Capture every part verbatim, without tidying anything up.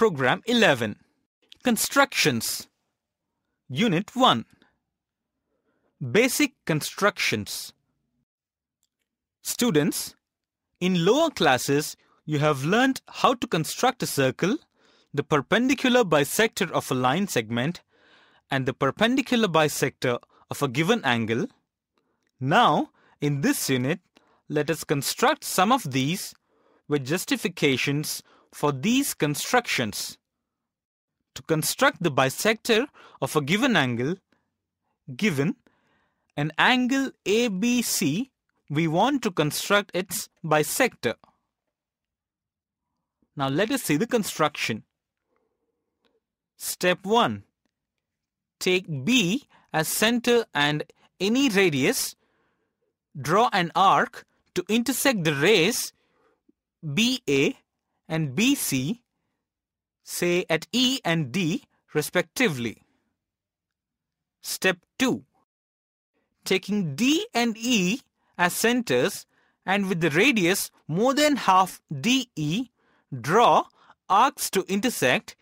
Program eleven, Constructions, Unit one, Basic Constructions. Students, in lower classes, you have learned how to construct a circle, the perpendicular bisector of a line segment, and the perpendicular bisector of a given angle. Now, in this unit, let us construct some of these with justifications for these constructions. To construct the bisector of a given angle, given an angle A B C, we want to construct its bisector. Now let us see the construction. Step one. Take B as center and any radius. Draw an arc to intersect the rays B A and B C, say at E and D respectively. Step two. Taking D and E as centers and with the radius more than half D E, draw arcs to intersect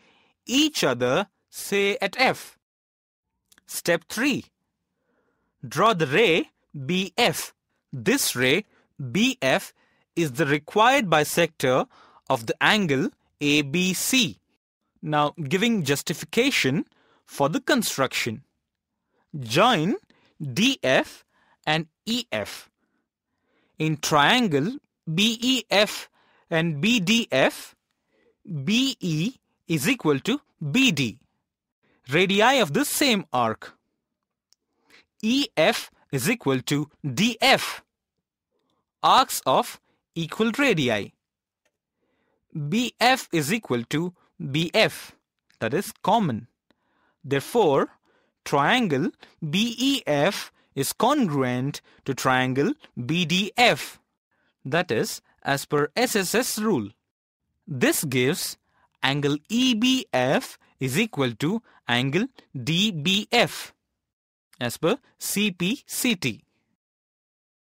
each other, say at F. Step three. Draw the ray B F. This ray B F is the required bisector of the angle A B C. Now giving justification for the construction. Join D F and E F. In triangle B E F and B D F, B E is equal to B D, radii of the same arc. E F is equal to D F, arcs of equal radii. B F is equal to B F, that is common. Therefore, triangle B E F is congruent to triangle B D F, that is as per S S S rule. This gives angle E B F is equal to angle D B F as per C P C T.